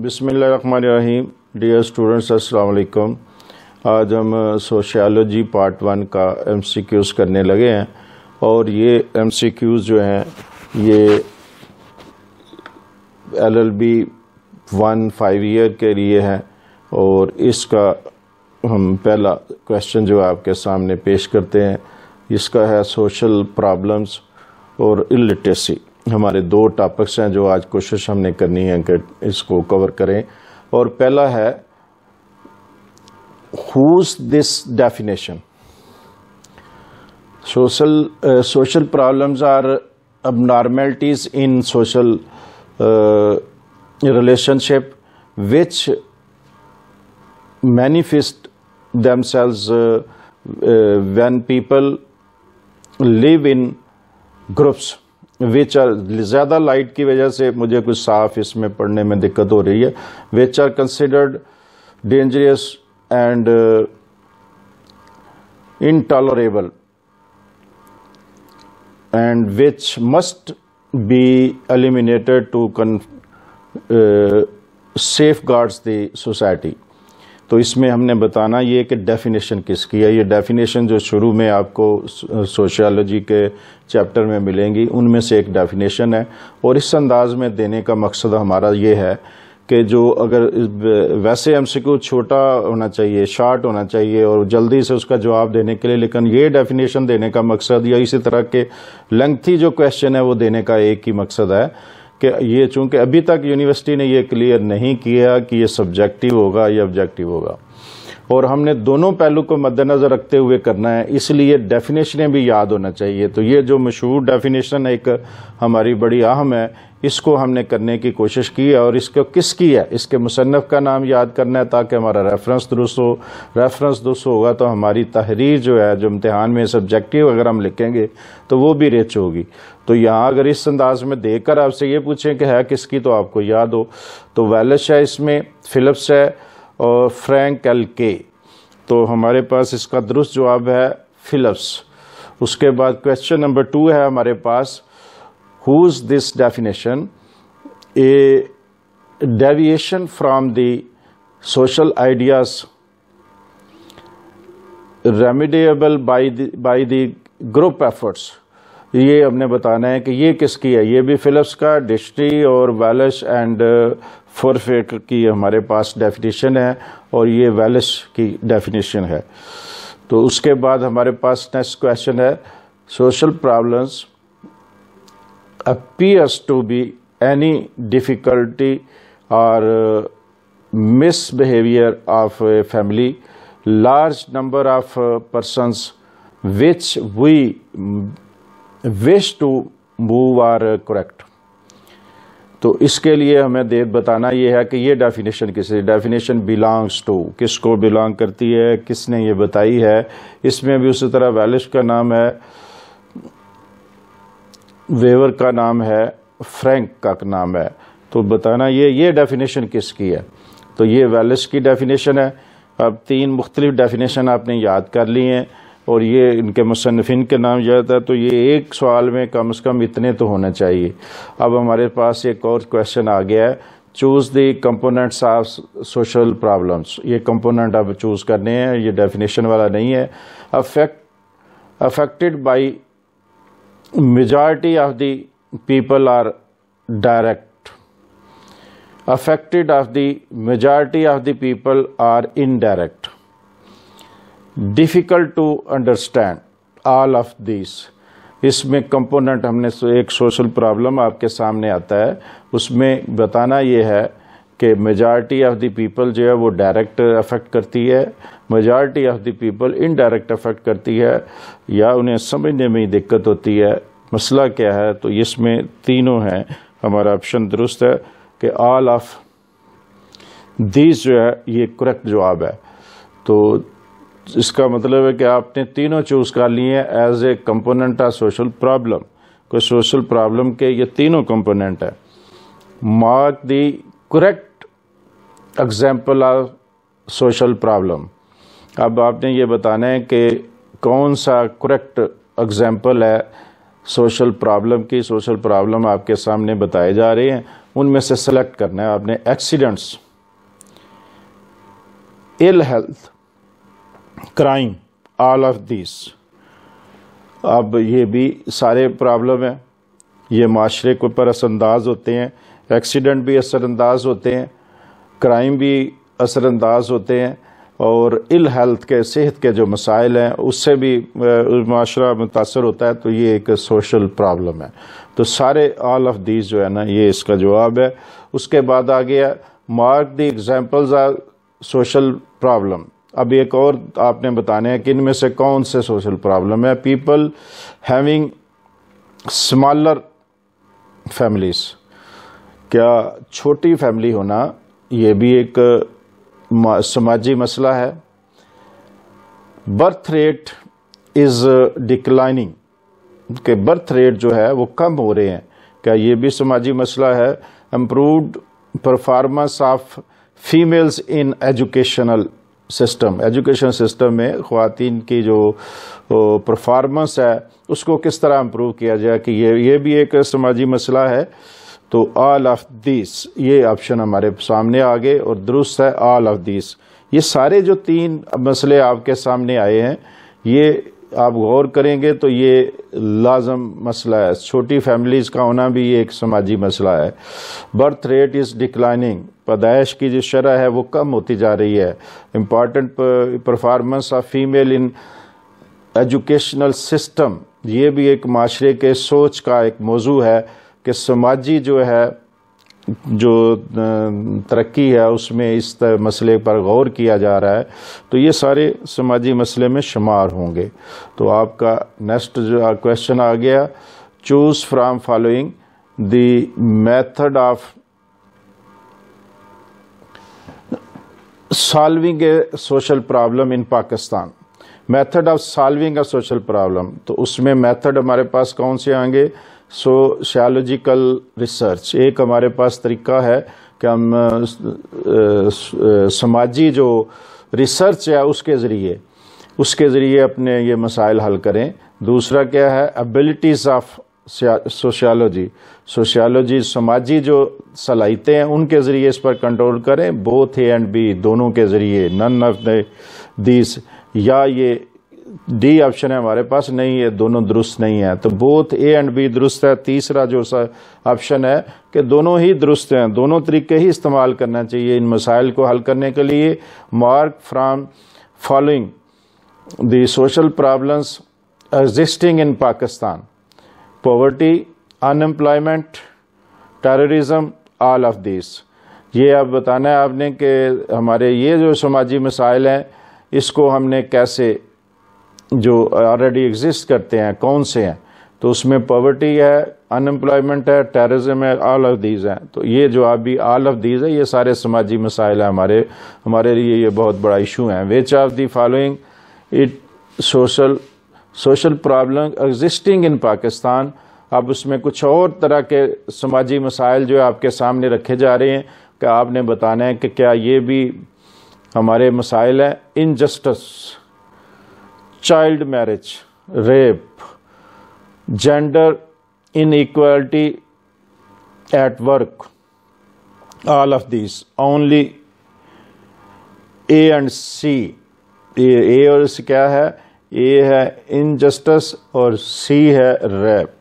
बिस्मिल्लाहिर्रहमानिर्रहीम। Dear students अस्सलाम वालेकुम। आज हम सोशियोलॉजी पार्ट वन का एमसीक्यूज़ करने लगे हैं और ये एमसीक्यूज़ जो हैं ये एलएलबी 1 5 ईयर के लिए हैं और इसका हम पहला क्वेश्चन जो आपके सामने पेश करते हैं इसका है सोशल प्रॉब्लम्स और इलिटरेसी। हमारे दो टॉपिक्स हैं जो आज कोशिश हमने करनी है कि इसको कवर करें। और पहला है whose this definition. Social problems are abnormalities in social relationship which manifest themselves when people live in groups which are, ज़्यादा लाइट की वजह से मुझे कुछ साफ इसमें पढ़ने में दिक्कत हो रही है, which are considered dangerous and intolerable and which must be eliminated to safeguards the society. तो इसमें हमने बताना ये कि डेफिनेशन किसकी है। ये डेफिनेशन जो शुरू में आपको सोशियोलॉजी के चैप्टर में मिलेंगी उनमें से एक डेफिनेशन है। और इस अंदाज में देने का मकसद हमारा ये है कि जो अगर वैसे एमसीक्यू छोटा होना चाहिए, शॉर्ट होना चाहिए और जल्दी से उसका जवाब देने के लिए, लेकिन ये डेफिनेशन देने का मकसद या इसी तरह के लेंथी जो क्वेश्चन है वो देने का एक ही मकसद है कि ये चूंकि अभी तक यूनिवर्सिटी ने ये क्लियर नहीं किया कि ये सब्जेक्टिव होगा या ऑब्जेक्टिव होगा और हमने दोनों पहलू को मद्देनजर रखते हुए करना है, इसलिए डेफिनेशनें भी याद होना चाहिए। तो ये जो मशहूर डेफिनेशन एक हमारी बड़ी अहम है, इसको हमने करने की कोशिश की है और इसको किसकी है, इसके मुसन्नफ का नाम याद करना है ताकि हमारा रेफरेंस दुरुस्त हो। रेफरेंस दुरुस्त होगा तो हमारी तहरीर जो है, जो इम्तिहान में सब्जेक्टिव अगर हम लिखेंगे तो वो भी रिच होगी। तो यहाँ अगर इस अंदाज में देखकर आपसे ये पूछें कि है किसकी तो आपको याद हो। तो वेल्स है, इसमें फिलिप्स है और फ्रैंक LK। तो हमारे पास इसका दुरुस्त जवाब है फिलिप्स। उसके बाद क्वेश्चन नंबर 2 है हमारे पास, whose this definition a deviation from the social ideas remediable by the group efforts. ये हमने बताना है कि ये किसकी है। ये भी फिलिप्स का, डिस्ट्री और वेल्स एंड फोरफेक की हमारे पास डेफिनेशन है और ये वेल्स की डेफिनेशन है। तो उसके बाद हमारे पास नेक्स्ट क्वेश्चन है, social problems appears to be any difficulty और misbehaviour of a family large number of persons which we wish to move or correct. तो इसके लिए हमें बताना यह है कि ये डेफिनेशन किसे, डेफिनेशन बिलोंग्स टू, किसको बिलोंग करती है, किसने ये बताई है। इसमें भी उसी तरह वेल्स का नाम है, वेवर का नाम है, फ्रैंक का नाम है। तो बताना ये डेफिनेशन किसकी है। तो ये वेल्स की डेफिनेशन है। अब 3 मुख्तलिफ डेफिनेशन आपने याद कर ली हैं और ये इनके मुसन्निफ़ीन के नाम याद है। तो ये एक सवाल में कम से कम इतने तो होने चाहिए। अब हमारे पास एक और क्वेश्चन आ गया है, choose the components of social problems. ये कंपोनेंट आप चूज़ करने हैं, ये डेफिनेशन वाला नहीं है। Affected by majority of the people are direct, affected of the majority of the people are indirect, difficult to understand all of this. इसमें component हमने एक सोशल प्रॉब्लम आपके सामने आता है, उसमें बताना ये है कि मेजॉरिटी ऑफ द पीपल जो है वो डायरेक्ट अफेक्ट करती है, majority of the people indirect affect करती है या उन्हें समझने में ही दिक्कत होती है। मसला क्या है, तो इसमें तीनों हैं। हमारा ऑप्शन दुरुस्त है कि ऑल ऑफ दिस जो है ये करेक्ट जवाब है। तो इसका मतलब है कि आपने तीनों चूज़ कर लिए हैं as a component of social problem. कोई सोशल प्रॉब्लम के ये तीनों कंपोनेंट है। Mark the correct example of social problem. अब आपने ये बताना है कि कौन सा करेक्ट एग्जांपल है सोशल प्रॉब्लम की सोशल प्रॉब्लम आपके सामने बताए जा रहे हैं, उनमें से सेलेक्ट करना है आपने। Accidents, ill health, crime, all of this. अब ये भी सारे प्रॉब्लम हैं, ये माशरे को पर असरअंदाज होते हैं। एक्सीडेंट भी असरअंदाज होते हैं, क्राइम भी असरअंदाज होते हैं, और इल हेल्थ के सेहत के जो मसाइल हैं उससे भी माशरा मुतासर होता है। तो ये एक सोशल प्रॉब्लम है। तो सारे ऑल ऑफ दीज जो है ना, ये इसका जवाब है। उसके बाद आ गया mark the examples are social problem. अब एक और आपने बताने हैं कि इनमें से कौन से सोशल प्रॉब्लम है। पीपल हैविंग स्मॉलर फैमिलीज, क्या छोटी फैमिली होना ये भी एक समाजी मसला है। बर्थ रेट इज़ डिक्लाइनिंग, के बर्थ रेट जो है वो कम हो रहे हैं, क्या ये भी समाजी मसला है। Improved performance of females in educational system, education system में ख्वातीन की जो परफॉर्मेंस है उसको किस तरह इम्प्रूव किया जाए, कि ये भी एक समाजी मसला है। तो ऑल ऑफ दिस, ये ऑप्शन हमारे सामने आ गए और दुरुस्त है ऑल ऑफ दिस। ये सारे जो तीन मसले आपके सामने आए हैं, ये आप गौर करेंगे तो ये लाजम मसला है। छोटी फैमिलीज़ का होना भी ये एक समाजी मसला है। बर्थ रेट इज़ डिक्लाइनिंग, पैदाइश की जो शरह है वो कम होती जा रही है। Important performance of female in educational system, ये भी एक माशरे के सोच का एक मौजू है कि समाजी जो है जो तरक्की है उसमें इस मसले पर गौर किया जा रहा है। तो ये सारे समाजी मसले में शुमार होंगे। तो आपका नेक्स्ट जो क्वेश्चन आ गया, choose from following the method of solving a social problem in Pakistan. Method of solving a social problem, तो उसमें मेथड हमारे पास कौन से आएंगे। सोशियोलॉजिकल रिसर्च, एक हमारे पास तरीका है कि हम समाजी जो रिसर्च है उसके ज़रिए अपने ये मसाइल हल करें। दूसरा क्या है, एबिलिटीज़ ऑफ सोशियोलॉजी, सोशियोलॉजी समाजी जो सलाहियतें हैं उनके ज़रिए इस पर कंट्रोल करें। बोथ ए एंड बी, दोनों के ज़रिए, नन ऑफ दीज, या ये डी ऑप्शन है हमारे पास नहीं है, दोनों दुरुस्त नहीं है। तो बोथ ए एंड बी दुरुस्त है। तीसरा जो ऑप्शन है कि दोनों ही दुरुस्त हैं, दोनों तरीके ही इस्तेमाल करना चाहिए इन मसाइल को हल करने के लिए। Mark from following the social problems existing in Pakistan, poverty, unemployment, terrorism, all of this. ये अब बताना है आपने कि हमारे ये जो समाजी मसाइल हैं इसको हमने कैसे, जो ऑलरेडी एग्जिस्ट करते हैं कौन से हैं। तो उसमें पॉवर्टी है, अनएम्प्लॉयमेंट है, टेररिज्म है, ऑल ऑफ दीज हैं। तो ये जवाब भी ऑल ऑफ दीज है। ये सारे समाजी मसाइल हैं हमारे लिए, ये बहुत बड़ा इशू है। Which of the following it social problem existing in Pakistan. अब उसमें कुछ और तरह के समाजी मसाइल जो है आपके सामने रखे जा रहे हैं कि आपने बताना है कि क्या ये भी हमारे मसाइल हैं। Injustice, child marriage, rape, gender inequality at work, all of this. Only A and C, A और सी क्या है, ए है इनजस्टिस और सी है रेप।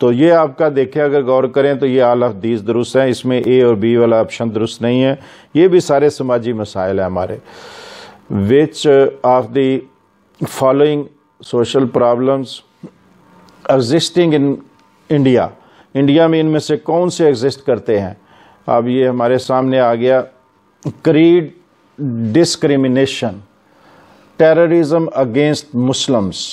तो ये आपका देखें, अगर गौर करें तो ये ऑल ऑफ दीज दुरुस्त हैं, इसमें ए और बी वाला ऑप्शन दुरुस्त नहीं है। ये भी सारे समाजी मसाइल हैं हमारे। Which of the following social problems existing in India, India में इनमें से कौन से एग्जिस्ट करते हैं। अब ये हमारे सामने आ गया creed discrimination, terrorism against Muslims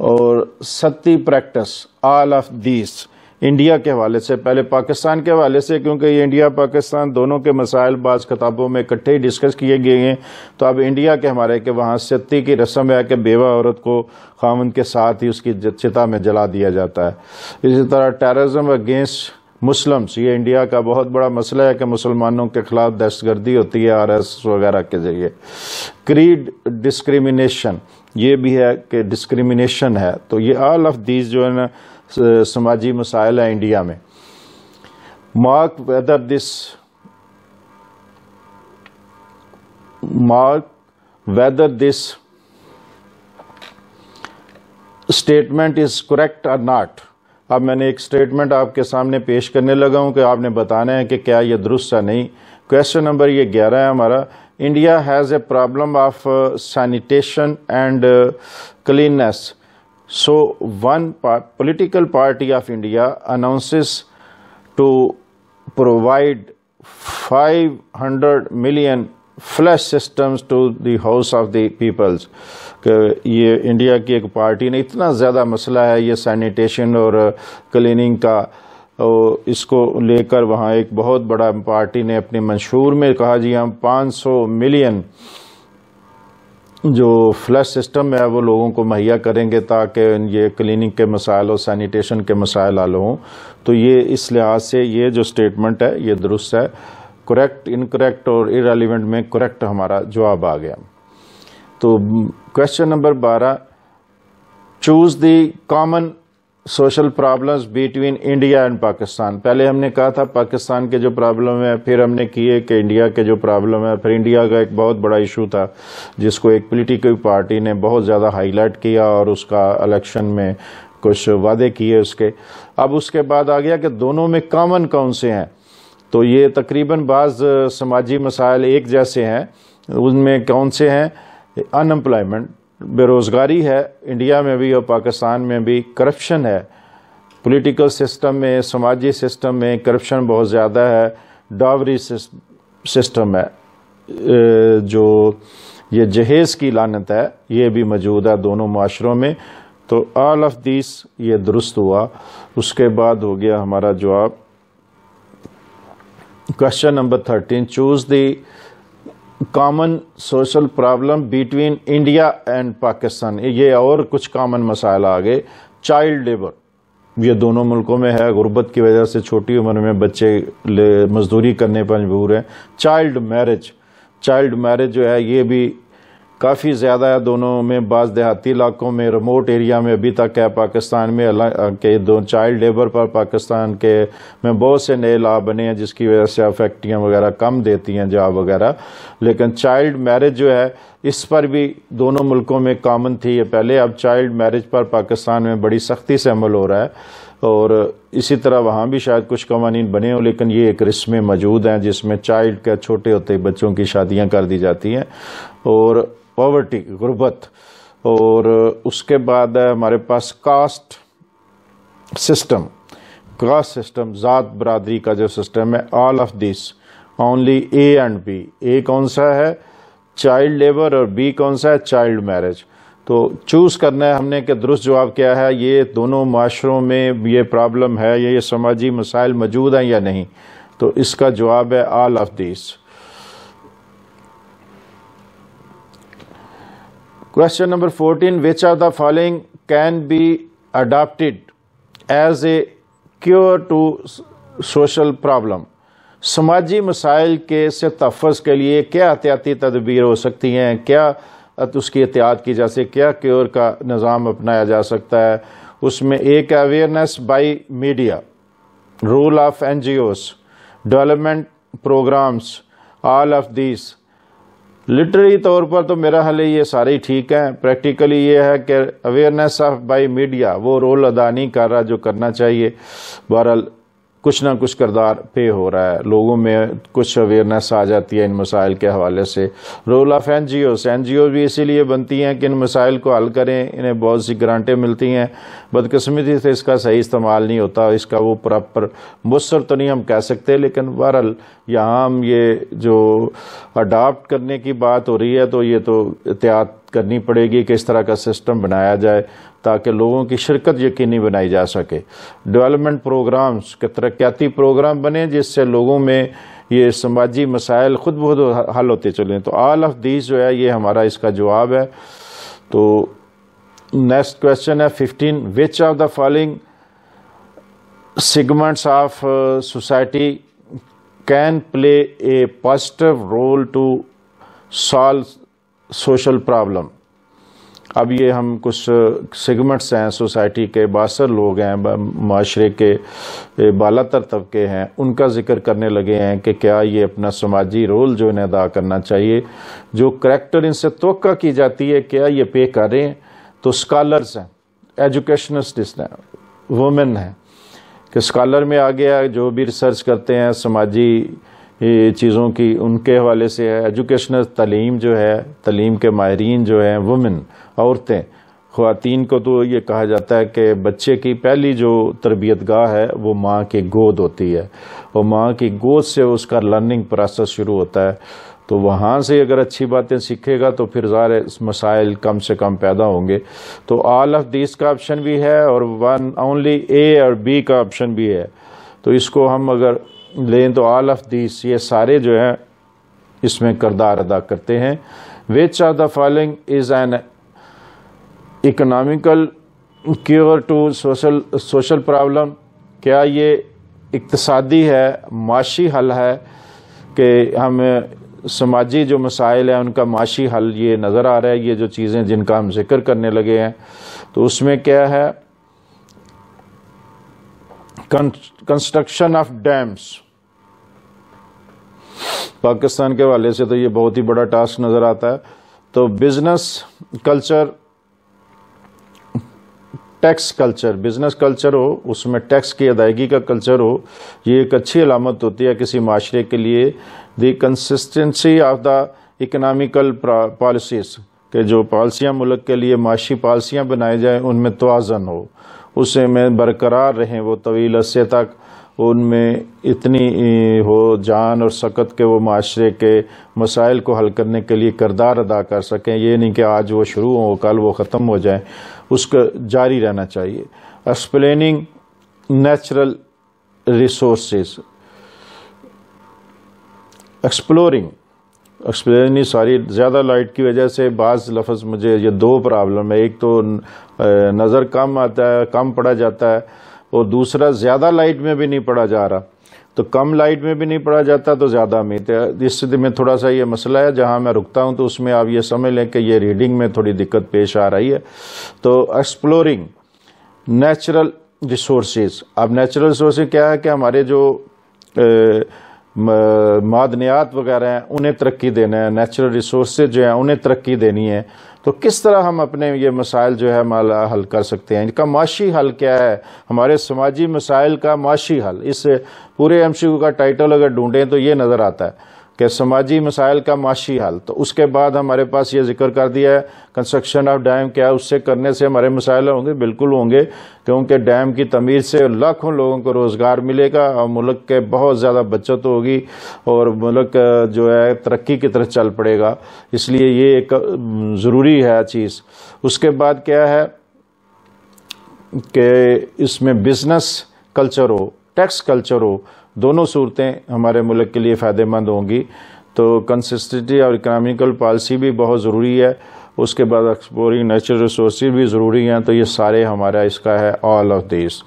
और sati practice, all of this. India के हवाले से, पहले पाकिस्तान के हवाले से, क्योंकि ये इंडिया पाकिस्तान दोनों के मसाइल बाज़ किताबों में इकट्ठे ही डिस्कस किए गए हैं। तो अब इंडिया के हमारे के वहाँ सती की रस्म है कि बेवा औरत को खामन के साथ ही उसकी चिता में जला दिया जाता है। इसी तरह टेररिज्म अगेंस्ट मुस्लिम्स, ये इंडिया का बहुत बड़ा मसला है कि मुसलमानों के खिलाफ दहशतगर्दी होती है RS वगैरह के ज़रिए। क्रीड डिस्क्रिमिनेशन, ये भी है कि डिस्क्रिमिनेशन है। तो ये ऑल ऑफ दीज जो है ना समाजी मसाइल है इंडिया में। Mark whether this statement is correct और नॉट। अब मैंने एक स्टेटमेंट आपके सामने पेश करने लगा हूँ कि आपने बताना है कि क्या ये दुरुस्त है नहीं। क्वेश्चन नंबर ये 11 है हमारा, India has a problem of sanitation and cleanness, so one political party of India announces to provide 500 million flush systems to the house of the peoples. कि ये इंडिया की एक पार्टी ने इतना ज़्यादा मसला है ये सैनिटेशन और क्लीनिंग का, और इसको लेकर वहाँ एक बहुत बड़ा पार्टी ने अपने मंशूर में कहा जी हम 500 million जो फ्लैश सिस्टम है वो लोगों को मुहैया करेंगे ताकि ये क्लीनिंग के मसाइल और सैनिटेशन के मसाइल हल हों। तो ये इस लिहाज से ये जो स्टेटमेंट है ये दुरुस्त है। करेक्ट, इनकरेक्ट और इरेलीवेंट में करेक्ट हमारा जवाब आ गया। तो question number 12, choose the common social problems between India and Pakistan. पहले हमने कहा था पाकिस्तान के जो प्रॉब्लम है, फिर हमने किए कि इंडिया के जो प्रॉब्लम है, फिर इंडिया का एक बहुत बड़ा इशू था जिसको एक पॉलिटिकल पार्टी ने बहुत ज़्यादा हाईलाइट किया और उसका इलेक्शन में कुछ वादे किए उसके। अब उसके बाद आ गया कि दोनों में कॉमन कौन से हैं। तो ये तकरीबन बाज़ समाजी मसाइल एक जैसे हैं, उनमें कौन से हैं? अनएम्प्लॉयमेंट, बेरोज़गारी है इंडिया में भी और पाकिस्तान में भी। करप्शन है, पॉलिटिकल सिस्टम में, समाजी सिस्टम में करप्शन बहुत ज़्यादा है। डावरी सिस्टम है, जो ये जहेज़ की लानत है, ये भी मौजूद है दोनों माशरों में। तो ऑल ऑफ दिस ये दुरुस्त हुआ। उसके बाद हो गया हमारा जवाब question number 13, choose the common social problem between India and Pakistan. ये और कुछ कॉमन मसाइल आ गए। चाइल्ड लेबर, ये दोनों मुल्कों में है, गुर्बत की वजह से छोटी उम्र में बच्चे मजदूरी करने पर मजबूर हैं। चाइल्ड मैरिज जो है ये भी काफ़ी ज़्यादा है दोनों में, बाज़ देहाती इलाकों में, रिमोट एरिया में अभी तक है पाकिस्तान में। के दो चाइल्ड लेबर पर पाकिस्तान के में बहुत से नए लॉ बने हैं जिसकी वजह से अब फैक्ट्रियाँ वगैरह कम देती हैं जॉब वगैरह। लेकिन चाइल्ड मैरिज जो है इस पर भी दोनों मुल्कों में कॉमन थी ये पहले। अब चाइल्ड मैरिज पर पाकिस्तान में बड़ी सख्ती से अमल हो रहा है और इसी तरह वहाँ भी शायद कुछ कवानीन बने हों, लेकिन ये एक रस्में मौजूद हैं जिसमें चाइल्ड के छोटे होते बच्चों की शादियाँ कर दी जाती हैं। और पॉवर्टी, गुर्बत, और उसके बाद है हमारे पास कास्ट सिस्टम, ज़ात बरादरी का जो सिस्टम है। All of this only A and B. A कौन सा है? चाइल्ड लेबर, और बी कौन सा है? Child marriage. तो चूज़ करना है हमने कि दुरुस्त जवाब क्या है, ये दोनों माशरों में ये प्रॉब्लम है, ये समाजी मसाइल मौजूद हैं या नहीं। तो इसका जवाब है all of this. Question number 14, which are the following can be adopted as a cure to social problem. समाजी मसाइल के से तहफ़्फ़ुज़ के लिए क्या एहतियाती तदबीर हो सकती हैं, क्या उसकी एहतियात की जा सकती, क्या क्योर का निज़ाम अपनाया जा सकता है। उसमें एक awareness by media, role of NGOs, development programs, all of this. Literary तौर पर तो मेरा हाल ये सारे ठीक हैं, प्रैक्टिकली ये है कि अवेयरनेस ऑफ बाई मीडिया वो रोल अदा नहीं कर रहा जो करना चाहिए। बहरहाल कुछ ना कुछ किरदार पे हो रहा है, लोगों में कुछ अवेयरनेस आ जाती है इन मसाइल के हवाले से। रोल ऑफ एनजीओ भी इसीलिए बनती हैं कि इन मसाइल को हल करें, इन्हें बहुत सी ग्रांटें मिलती हैं, बदकिस्मती से इसका सही इस्तेमाल नहीं होता, इसका वो प्रॉपर मुसर तो नहीं हम कह सकते, लेकिन बहरहाल यहाँ हम ये जो अडाप्ट करने की बात हो रही है तो ये तो एहतियात करनी पड़ेगी कि इस तरह का सिस्टम बनाया जाए ताकि लोगों की शिरकत यकीनी बनाई जा सके। डेवलपमेंट प्रोग्राम्स के तरक्याती प्रोग्राम बने जिससे लोगों में ये समाजी मसाइल खुद बहुत हल होते चलें। तो ऑल ऑफ दीज जो है ये हमारा इसका जवाब है। तो नेक्स्ट क्वेश्चन है 15, which of the following segments of society can play a positive role to solve social problem. अब ये हम कुछ सेगमेंट्स हैं सोसाइटी के, बासर लोग हैं, माशरे के बालातर तबके हैं, उनका जिक्र करने लगे हैं कि क्या ये अपना समाजी रोल जो इन्हें अदा करना चाहिए, जो करैक्टर इनसे तवक्का की जाती है, क्या ये पे कर रहे हैं. तो स्कॉलर्स हैं, एजुकेशनिस्ट हैं, वुमेन हैं, कि स्कॉलर में आ गया जो भी रिसर्च करते हैं समाजी चीज़ों की, उनके हवाले से है. एजुकेशनल तलीम जो है, तलीम के माहिरीन जो हैं वुमेन, औरतें, ख़वातीन को तो ये कहा जाता है कि बच्चे की पहली जो तरबियत गाह है वो माँ की गोद होती है, और माँ की गोद से उसका लर्निंग प्रोसेस शुरू होता है. तो वहाँ से अगर अच्छी बातें सीखेगा तो फिर सारे मसाइल कम से कम पैदा होंगे. तो ऑल ऑफ दिस का ऑप्शन भी है और वन ओनली ए और बी का ऑप्शन भी है. तो इसको हम अगर लें तो ऑल ऑफ दिस, ये सारे जो हैं इसमें किरदार अदा करते हैं. Which of the following is an economical cure to social problem. क्या ये इक्तसादी है, माशी हल है, कि हम समाजी जो मसाइल हैं उनका माशी हल ये नज़र आ रहा है. ये जो चीज़ें जिनका हम जिक्र करने लगे हैं तो उसमें क्या है, कंस्ट्रक्शन ऑफ डैम्स. पाकिस्तान के हवाले से तो ये बहुत ही बड़ा टास्क नज़र आता है. तो business culture, tax culture, business culture हो, उसमें टैक्स की अदायगी का कल्चर हो, ये एक अच्छी अलामत होती है किसी माशरे के लिए. The consistency of the economical policies, के जो पॉलिसियाँ मुल्क के लिए माशी पॉलिसियाँ बनाई जाएँ उनमें तवाज़न हो, उससे में बरकरार रहें वो तवील अरसे तक, उनमें इतनी हो जान और सकत के वो माशरे के मसाइल को हल करने के लिए किरदार अदा कर सकें. ये नहीं कि आज वो शुरू हो कल वो ख़त्म हो जाए, उसका जारी रहना चाहिए. Explaining natural resources, exploring, explaining, sorry ज़्यादा लाइट की वजह से बाज़ लफ्ज़ मुझे, ये दो प्रॉब्लम है, एक तो नज़र कम आता है, कम पढ़ा जाता है, और दूसरा ज़्यादा लाइट में भी नहीं पढ़ा जा रहा. तो कम लाइट में भी नहीं पढ़ा जाता तो ज़्यादा अमीर है. इस स्थिति में थोड़ा सा ये मसला है, जहाँ मैं रुकता हूँ तो उसमें आप ये समझ लें कि ये रीडिंग में थोड़ी दिक्कत पेश आ रही है. तो एक्सप्लोरिंग नेचुरल रिसोर्स. अब नेचुरल रिसोर्स क्या है, कि हमारे जो मादनियात वगैरह हैं उन्हें तरक्की देना है, नेचुरल रिसोर्स जो हैं उन्हें तरक्की देनी है. तो किस तरह हम अपने ये मसाइल जो है माला हल कर सकते हैं, इनका माशी हल क्या है, हमारे समाजी मसाइल का माशी हल. इस पूरे एमसीक्यू का टाइटल अगर ढूंढें तो ये नज़र आता है कि समाजी मसाइल का माशी हल. तो उसके बाद हमारे पास ये जिक्र कर दिया है कंस्ट्रक्शन ऑफ डैम, क्या उससे करने से हमारे मसाइल होंगे, बिल्कुल होंगे, क्योंकि डैम की तमीर से लाखों लोगों को रोज़गार मिलेगा और मुल्क के बहुत ज़्यादा बचत होगी और मुल्क जो है तरक्की की तरफ चल पड़ेगा. इसलिए ये एक ज़रूरी है चीज़. उसके बाद क्या है कि इसमें बिज़नेस कल्चर हो, टैक्स कल्चर हो, दोनों सूरतें हमारे मुल्क के लिए फ़ायदेमंद होंगी. तो कंसिस्टेंसी और इकनॉमिकल पॉलिसी भी बहुत ज़रूरी है. उसके बाद एक्सप्लोरिंग नेचुरल रिसोर्स भी ज़रूरी हैं. तो ये सारे हमारा इसका है all of this.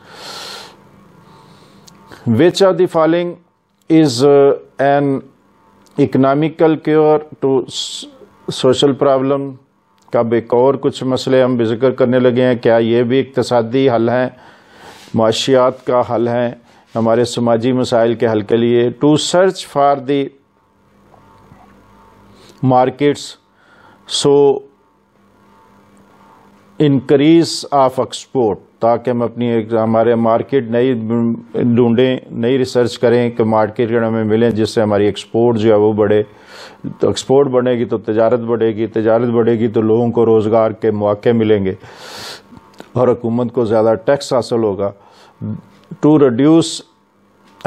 Which of the following is an economical cure to social problem. कब एक और कुछ मसले हम जिक्र करने लगे हैं, क्या ये भी इक्तसादी हल हैं, माशियात का हल हैं हमारे समाजी मसाइल के हल के लिए. To search for the markets so increase of export, ताकि हम अपनी हमारे मार्केट नई ढूंढें, नई रिसर्च करें कि मार्केट हमें मिलें जिससे हमारी एक्सपोर्ट जो है वो बढ़े. तो एक्सपोर्ट बढ़ेगी तो तजारत बढ़ेगी, तजारत बढ़ेगी तो लोगों को रोज़गार के मौके मिलेंगे और हुकूमत को ज़्यादा टैक्स हासिल होगा. टू रिड्यूस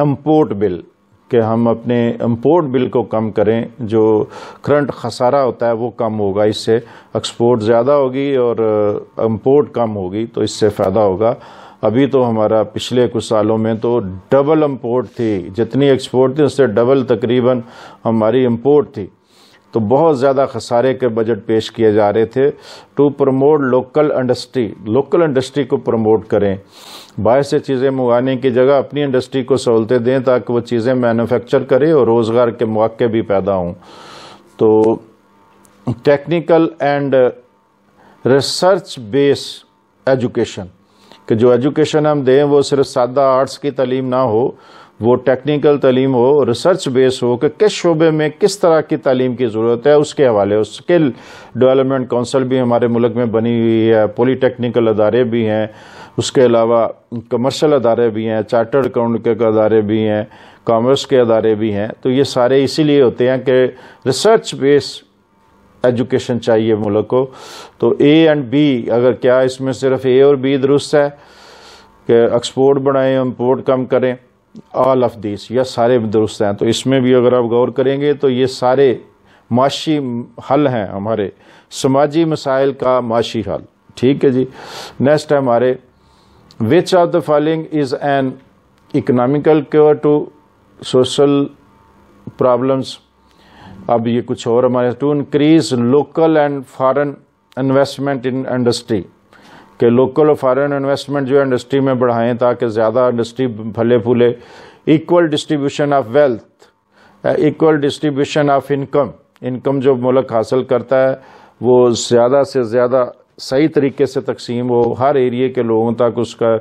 इम्पोर्ट बिल, कि हम अपने इम्पोर्ट बिल को कम करें, जो करंट खसारा होता है वो कम होगा, इससे एक्सपोर्ट ज़्यादा होगी और इम्पोर्ट कम होगी, तो इससे फ़ायदा होगा. अभी तो हमारा पिछले कुछ सालों में तो डबल इम्पोर्ट थी, जितनी एक्सपोर्ट थी उससे डबल तकरीबन हमारी इम्पोर्ट थी. तो बहुत ज़्यादा खसारे के बजट पेश किए जा रहे थे। To promote local industry, local industry को प्रमोट करें, बाहर से चीज़ें मंगाने की जगह अपनी इंडस्ट्री को सहूलतें दें ताकि वो चीज़ें मैन्युफैक्चर करें और रोज़गार के मौके भी पैदा हों। तो technical and research base education, कि जो एजुकेशन हम दें वो सिर्फ सादा आर्ट्स की तालीम ना हो, वो टेक्निकल तालीम हो, रिसर्च बेस हो कि किस शोबे में किस तरह की तालीम की ज़रूरत है, उसके हवाले। स्किल डेवलपमेंट काउंसिल भी हमारे मुल्क में बनी हुई है, पॉलीटेक्निकल अदारे भी हैं, उसके अलावा कमर्शल अदारे भी हैं, चार्टर्ड अकाउंटेंट के अदारे भी हैं, कॉमर्स के अदारे भी हैं। तो ये सारे इसीलिए होते हैं कि रिसर्च बेस एजुकेशन चाहिए मुल्क को। तो ए एंड बी, अगर क्या इसमें सिर्फ ए और बी दुरुस्त है कि एक्सपोर्ट बढ़ाएँ इम्पोर्ट कम करें, ऑल ऑफ दिस यह सारे दुरुस्त हैं। तो इसमें भी अगर आप गौर करेंगे तो ये सारे माशी हल हैं हमारे समाजी मसाइल का, माशी हल। ठीक है जी। नेक्स्ट है हमारे which of the following is an economical cure to social problems. अब ये कुछ और हमारे to increase local and foreign investment in industry, कि लोकल और फॉरेन इन्वेस्टमेंट जो है इंडस्ट्री में बढ़ाएं ताकि ज़्यादा इंडस्ट्री फले फूले। Equal distribution of wealth, equal distribution of income, income जो मुल्क हासिल करता है वो ज़्यादा से ज़्यादा सही तरीके से तकसीम हो, हर एरिए के लोगों तक उसका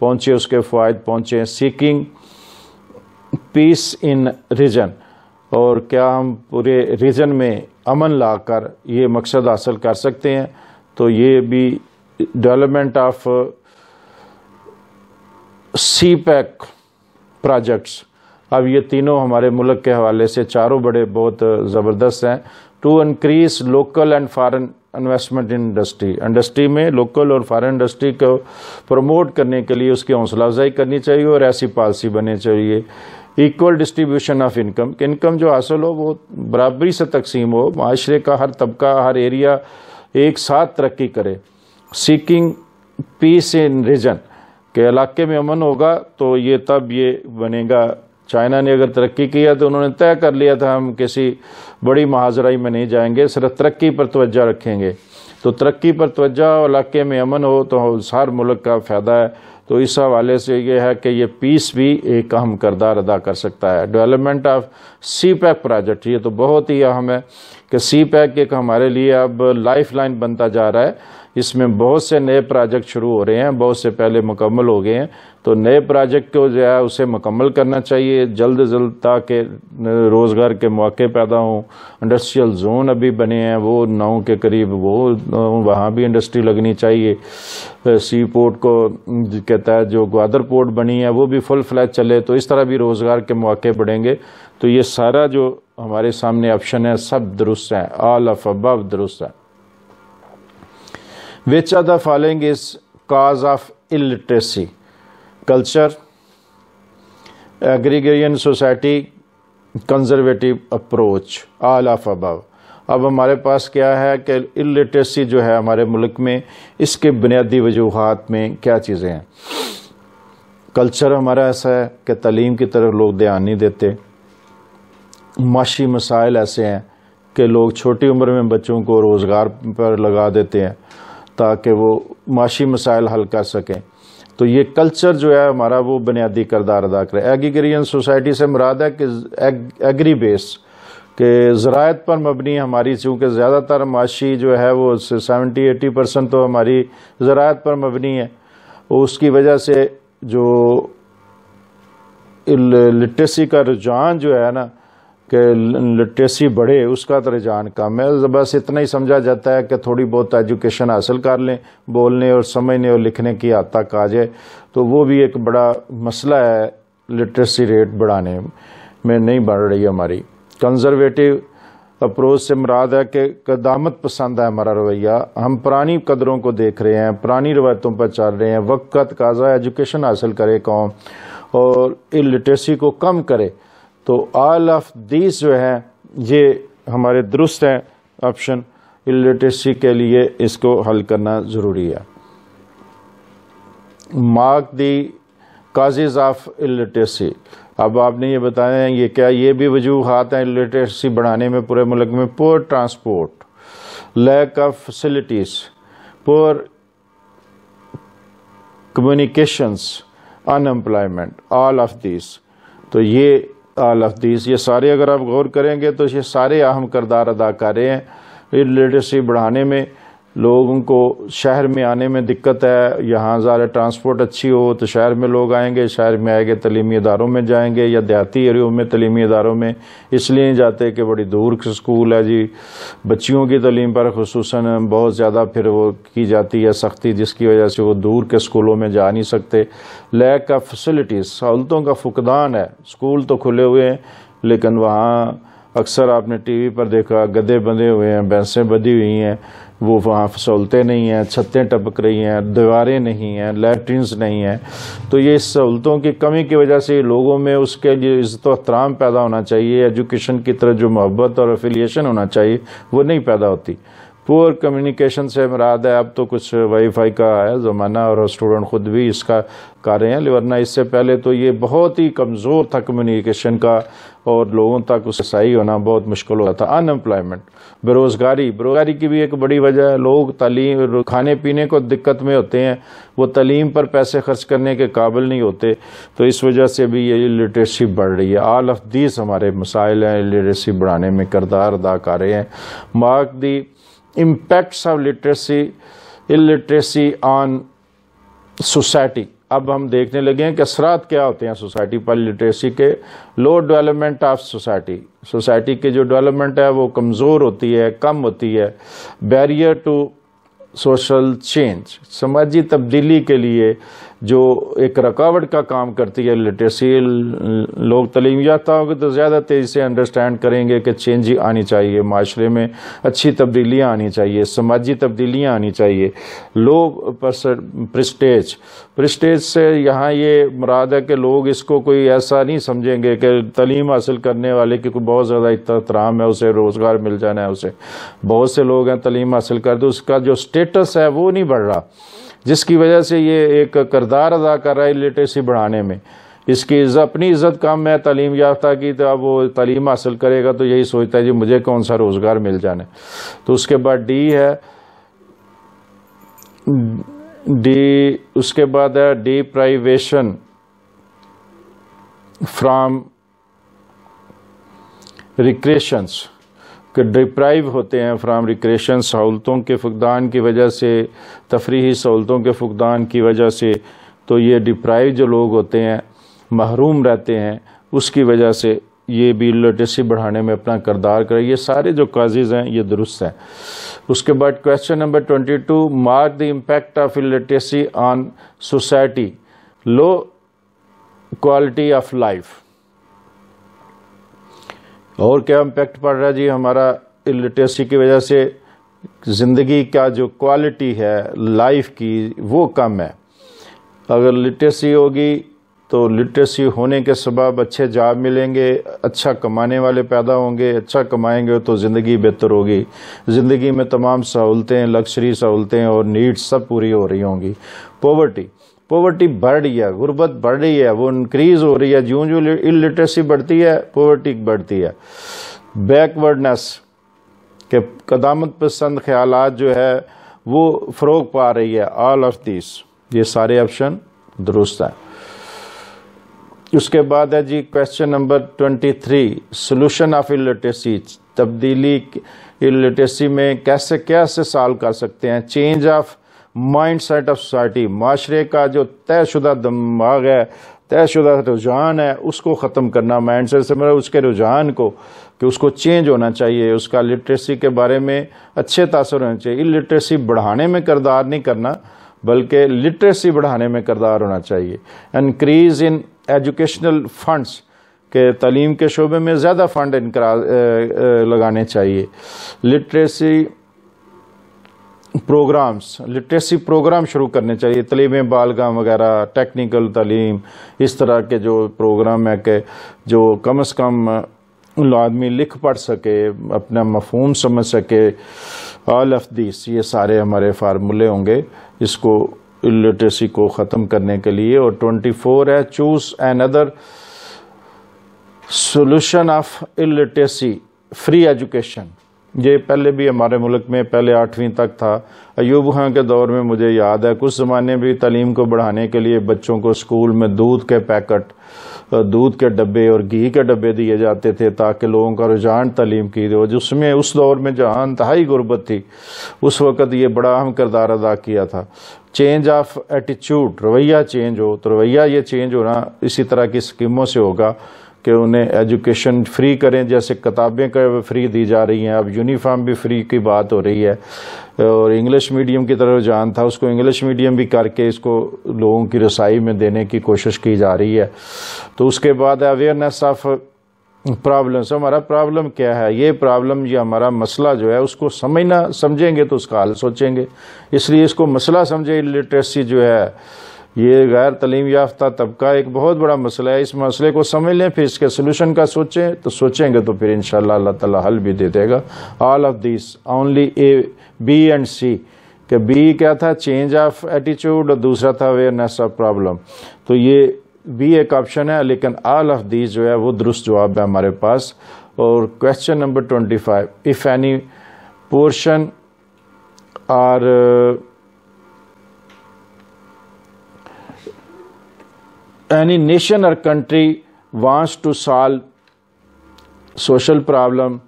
पहुँचे, उसके फ़ायदे पहुँचें। सीकिंग पीस इन रीजन, और क्या हम पूरे रीजन में अमन लाकर ये मकसद हासिल कर सकते हैं। तो ये भी डेवलपमेंट ऑफ सीपैक प्रोजेक्ट्स। अब ये तीनों हमारे मुल्क के हवाले से चारों बड़े बहुत ज़बरदस्त हैं। To increase local and foreign investment in industry, industry में लोकल और फॉरेन इंडस्ट्री को प्रमोट करने के लिए उसकी हौसला अफजाई करनी चाहिए और ऐसी पॉलिसी बननी चाहिए। इक्वल डिस्ट्रीब्यूशन ऑफ इनकम, कि इनकम जो हासिल हो वो बराबरी से तकसीम हो, माशरे का हर तबका हर एरिया एक साथ तरक्की करे। सीकिंग पीस इन रीजन, के इलाके में अमन होगा तो ये तब ये बनेगा। चाइना ने अगर तरक्की किया तो उन्होंने तय कर लिया था हम किसी बड़ी महाजराई में नहीं जाएंगे, सिर्फ तरक्की पर तवज्जा रखेंगे। तो तरक्की पर तवज्जा, इलाके में अमन हो तो सार मुल्क का फ़ायदा है। तो इस हवाले से यह है कि ये पीस भी एक अहम करदार अदा कर सकता है। डेवलपमेंट ऑफ सीपैक प्रोजेक्ट, ये तो बहुत ही अहम है कि सीपैक एक हमारे लिए अब लाइफ लाइन बनता जा रहा है। इसमें बहुत से नए प्रोजेक्ट शुरू हो रहे हैं, बहुत से पहले मुकम्मल हो गए हैं। तो नए प्रोजेक्ट को जो है उसे मुकम्मल करना चाहिए जल्द जल्द, ताकि रोज़गार के मौके पैदा हों। इंडस्ट्रियल जोन अभी बने हैं वो 9 के करीब, वो वहाँ भी इंडस्ट्री लगनी चाहिए। सी पोर्ट को कहता है जो ग्वादर पोर्ट बनी है वो भी फुल फ्लैश चले, तो इस तरह भी रोज़गार के मौके बढ़ेंगे। तो ये सारा जो हमारे सामने ऑप्शन है सब दुरुस्त हैं, ऑल ऑफ अबव दुरुस्त है। Which of the following is cause of illiteracy? Culture, agrarian society, conservative approach, all of above. अब हमारे पास क्या है कि illiteracy जो है हमारे मुल्क में इसके बुनियादी वजूहात में क्या चीज़ें हैं। कल्चर हमारा ऐसा है कि तालीम की तरफ लोग ध्यान नहीं देते। माशी मसाइल ऐसे हैं कि लोग छोटी उम्र में बच्चों को रोज़गार पर लगा देते हैं ताकि वो माशी मसाइल हल कर सकें। तो ये कल्चर जो है हमारा वो बुनियादी किरदार अदा करे। एग्रीकरियन सोसाइटी से मुराद है कि एग्री बेस के ज़रायत पर मबनी हमारी, चूँकि ज़्यादातर माशी जो है वो 70-80% तो हमारी ज़रायत पर मबनी है, उसकी वजह से जो लिटरेसी का रुझान जो है ना कि लिटरेसी बढ़े, उसका तो रुझान कम है। बस इतना ही समझा जाता है कि थोड़ी बहुत एजुकेशन हासिल कर लें, बोलने और समझने और लिखने की हद तक आ जाए। तो वो भी एक बड़ा मसला है, लिटरेसी रेट बढ़ाने में नहीं बढ़ रही हमारी। कंजर्वेटिव अप्रोच से मुराद है कि कदामत पसंद है हमारा रवैया, हम पुरानी कदरों को देख रहे हैं, पुरानी रवायतों पर चल रहे हैं। वक्त का तकाजा एजुकेशन हासिल करे कौम और लिटरेसी को कम करे। तो ऑल ऑफ दीज जो हैं ये हमारे दुरुस्त हैं ऑप्शन। इलिटरेसी के लिए इसको हल करना ज़रूरी है। Mark the causes of illiteracy, अब आपने ये बताया है ये क्या, ये भी वजूहात हैं लिटरेसी बढ़ाने में पूरे मुल्क में, poor transport, lack of facilities, poor communications, unemployment, all of this. तो ये ऑल ऑफ दिस, ये सारे अगर आप गौर करेंगे तो ये सारे अहम किरदार अदा कर रहे हैं लिटरेसी बढ़ाने में। लोगों को शहर में आने में दिक्कत है, यहाँ ज़्यादा ट्रांसपोर्ट अच्छी हो तो शहर में लोग आएंगे, शहर में आएंगे तलीमी इदारों में जाएंगे या देहाती एरियो में तलीमी इदारों में इसलिए जाते कि बड़ी दूर के स्कूल है जी। बच्चियों की तलीम पर खुसूसन बहुत ज़्यादा फिर वो की जाती है सख्ती, जिसकी वजह से वो दूर के स्कूलों में जा नहीं सकते। लैक ऑफ फैसिलिटीज़, सहूलतों का फुकदान है। स्कूल तो खुले हुए हैं लेकिन वहाँ अक्सर आपने टीवी पर देखा गधे बंधे हुए हैं, भैंसें बंधी हुई हैं, वो वहाँ सहूलतें नहीं हैं, छतें टपक रही हैं, दीवारें नहीं हैं, लैट्रिन्स नहीं हैं। तो ये सहूलतों की कमी की वजह से लोगों में उसके लिए इज़्ज़त एहतराम पैदा होना चाहिए, एजुकेशन की तरफ जो मोहब्बत और एफिलिएशन होना चाहिए वो नहीं पैदा होती। पुअर कम्युनिकेशन से मुराद है अब तो कुछ वाईफाई का है ज़माना और स्टूडेंट ख़ुद भी इसका कर रहे हैं, वरना इससे पहले तो ये बहुत ही कमज़ोर था कम्युनिकेशन का और लोगों तक उससे सही होना बहुत मुश्किल होता था। अनएम्प्लॉयमेंट, बेरोज़गारी, बेरोज़गारी की भी एक बड़ी वजह है। लोग तालीम, खाने पीने को दिक्कत में होते हैं, वो तालीम पर पैसे खर्च करने के काबिल नहीं होते, तो इस वजह से भी ये लिटरेसी बढ़ रही है। ऑल ऑफ दीज हमारे मसाइल हैं, लिटरेसी बढ़ाने में किरदार अदा कर रहे हैं। Mark the impacts of literacy, illiteracy on society. अब हम देखने लगे हैं कि असरात क्या होते हैं सोसाइटी पर लिटरेसी के। Low development of society, society के जो डेवलपमेंट है वो कमज़ोर होती है, कम होती है। बैरियर टू सोशल चेंज, समाजी तब्दीली के लिए जो एक रकावट का काम करती है लिटरेसी। लोग तलीम याफ्ता होंगे तो ज़्यादा तेज़ी से अंडरस्टैंड करेंगे कि चेंज ही आनी चाहिए माशरे में, अच्छी तब्दीलियाँ आनी चाहिए, समाजी तब्दीलियाँ आनी चाहिए। लो प्रेस्टीज, प्रेस्टीज से यहाँ ये मुराद है कि लोग इसको कोई ऐसा नहीं समझेंगे कि तलीम हासिल करने वाले की कोई बहुत ज़्यादा एहतराम है, उसे रोज़गार मिल जाना है। उसे बहुत से लोग हैं तलीम हासिल कर तो उसका जो स्टेटस है वो नहीं बढ़ रहा, जिसकी वजह से ये एक किरदार अदा कर रहा है लिटरेसी बढ़ाने में। इसकी अपनी इज़्ज़त कम है तालीम याफ्ता की, तो अब वो तालीम हासिल करेगा तो यही सोचता है जी मुझे कौन सा रोज़गार मिल जाने। तो उसके बाद डी है, डी उसके बाद है डिप्राइवेशन फ्राम रिक्रेशंस, कि डिप्राइव होते हैं फ्राम रिक्रेशन, सहूलतों के फुकदान की वजह से, तफरीही सहूलतों के फुकदान की वजह से। तो ये डिप्राइव जो लोग होते हैं, महरूम रहते हैं, उसकी वजह से ये भी लिटरेसी बढ़ाने में अपना किरदार करें। ये सारे जो काजेज़ हैं ये दुरुस्त हैं। उसके बाद question number 22, mark the impact of literacy on society. Low quality of life, और क्या इम्पैक्ट पड़ रहा है जी हमारा इलिटरेसी की वजह से, ज़िंदगी का जो क्वालिटी है लाइफ की वो कम है। अगर लिटरेसी होगी तो लिटरेसी होने के सबब अच्छे जॉब मिलेंगे, अच्छा कमाने वाले पैदा होंगे, अच्छा कमाएंगे तो ज़िंदगी बेहतर होगी, ज़िंदगी में तमाम सहूलतें, लग्जरी सहूलतें और नीड्स सब पूरी हो रही होंगी। पॉवर्टी, पॉवर्टी बढ़ रही है, गुर्बत बढ़ रही है, वो इंक्रीज़ हो रही है। ज्यों ज्यों इलिटरेसी बढ़ती है पॉवर्टी बढ़ती है। बैकवर्डनेस के कदामत पसंद ख्यालात जो है वो फ़रोग पा रही है। ऑल ऑफ दिस, ये सारे ऑप्शन दुरुस्त हैं। उसके बाद है जी question number 23, solution of illiteracy, तब्दीली इलिटरेसी में कैसे कैसे सॉल्व कर सकते हैं। Change of mindset of society, माशरे का जो तयशुदा दिमाग है, तयशुदा रुझान है, उसको ख़त्म करना। माइंड सेट से मतलब उसके रुझान को, कि उसको चेंज होना चाहिए, उसका लिटरेसी के बारे में अच्छे तासर होने चाहिए। लिटरेसी बढ़ाने में किरदार नहीं करना बल्कि लिटरेसी बढ़ाने में किरदार होना चाहिए। इनक्रीज़ इन एजुकेशनल फंड्स, के तालीम के शोबे में ज़्यादा फंड लगाने चाहिए। लिटरेसी प्रोग्राम्स, लिटरेसी प्रोग्राम शुरू करने चाहिए, तलीम बालगा वगैरह, टेक्निकल तालीम, इस तरह के जो प्रोग्राम है कि जो कम से कम आदमी लिख पढ़ सके, अपना मफहूम समझ सके। ऑल ऑफ दिस, ये सारे हमारे फार्मूले होंगे इसको लिटरेसी को ख़त्म करने के लिए। और 24 है choose N other solution of illiteracy free education, ये पहले भी हमारे मुल्क में पहले 8वीं तक था। अयूब खान के दौर में मुझे याद है कुछ ज़माने भी तालीम को बढ़ाने के लिए बच्चों को स्कूल में दूध के पैकेट, दूध के डब्बे और घी के डब्बे दिए जाते थे ताकि लोगों का रुझान तालीम की हो, जिसमें उस दौर में जहाँ इंतहाई गुर्बत थी उस वक़्त ये बड़ा अहम किरदार अदा किया था। चेंज ऑफ एटीट्यूड, रवैया चेंज हो, तो रवैया ये चेंज होना इसी तरह की स्कीमों से होगा कि उन्हें एजुकेशन फ्री करें, जैसे किताबें फ्री दी जा रही हैं, अब यूनिफॉर्म भी फ्री की बात हो रही है और इंग्लिश मीडियम की तरफ जान था उसको इंग्लिश मीडियम भी करके इसको लोगों की रसाई में देने की कोशिश की जा रही है। तो उसके बाद अवेयरनेस ऑफ प्रॉब्लम्स, हमारा प्रॉब्लम क्या है, ये प्रॉब्लम ये हमारा मसला जो है उसको समझना, समझेंगे तो उसका हल सोचेंगे, इसलिए इसको मसला समझे। लिटरेसी जो है ये गैर तलीम याफ्ता तबका एक बहुत बड़ा मसला है, इस मसले को समझ लें फिर इसके सलूशन का सोचें, तो सोचेंगे तो फिर इंशाल्लाह अल्लाह ताला हल भी दे देगा। All of this only A B and C, कि बी क्या था, चेंज ऑफ एटीट्यूड और दूसरा था अवेयरनेस ऑफ प्रॉब्लम, तो ये बी एक ऑप्शन है, लेकिन ऑल ऑफ दिस जो है वो दुरुस्त जवाब है हमारे पास। और question number 25, if any portion are any nation or country wants to solve social problem,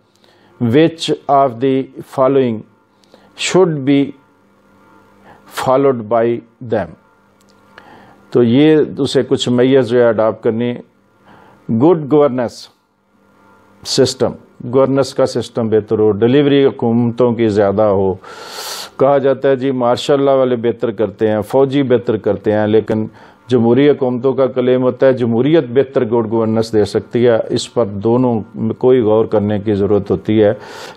which of the following should be followed by them? तो ये उसे कुछ मैयर जो है अडॉप्ट करनी। गुड गवर्नेंस सिस्टम, गवर्नेंस का सिस्टम बेहतर हो, डिलीवरी हुकूमतों की ज़्यादा हो। कहा जाता है जी मार्शल लॉ वाले बेहतर करते हैं, फौजी बेहतर करते हैं, लेकिन जमहूरी हुकूमतों का क्लेम होता है जमहूरियत बेहतर गुड गवर्नेंस दे सकती है। इस पर दोनों में कोई गौर करने की ज़रूरत होती है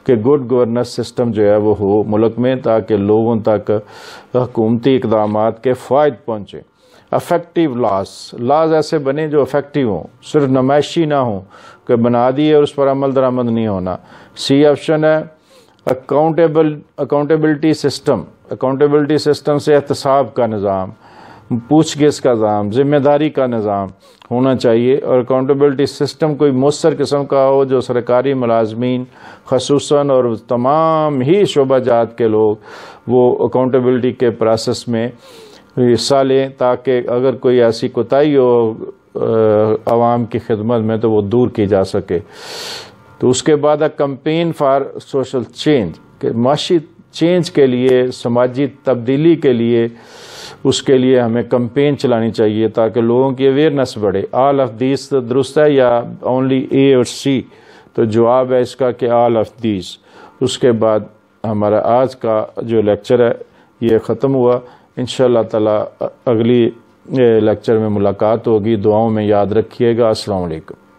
कि गुड गवर्नेंस सिस्टम जो है वो हो मुल्क में, ताकि लोगों तक हुकूमती इकदामात के फ़ायदे पहुँचें। अफेक्टिव लॉज, लॉज ऐसे बने जो अफेक्टिव हों, सिर्फ नुमाइशी ना हो कि बना दिए और उस पर अमल दरामद नहीं होना। सी ऑप्शन है अकाउंटेबिलिटी सिस्टम, अकाउंटेबिलिटी सिस्टम से एहतसाब का निज़ाम, पूछगिछ का निज़ाम, जिम्मेदारी का निज़ाम होना चाहिए, और अकाउंटेबिलिटी सिस्टम कोई मौसर किस्म का हो जो सरकारी मुलाजमीन खसूसन और तमाम ही शोबा जात के लोग वो अकाउंटेबिलिटी के प्रोसेस में हिस्सा लें, ताकि अगर कोई ऐसी कोताही हो आवाम की खिदमत में तो वो दूर की जा सके। तो उसके बाद कैंपेन फॉर सोशल चेंज, के माशी चेंज के लिए, समाजी तब्दीली के लिए, उसके लिए हमें कैंपेन चलानी चाहिए ताकि लोगों की अवेयरनेस बढ़े। ऑल ऑफ दिस दुरुस्त है या ओनली ए और सी, तो जवाब है इसका कि ऑल ऑफ दिस। उसके बाद हमारा आज का जो लेक्चर है ये ख़त्म हुआ। इंशाअल्लाह ताला अगली लेक्चर में मुलाकात होगी। दुआओं में याद रखिएगा। अस्सलाम वालेकुम।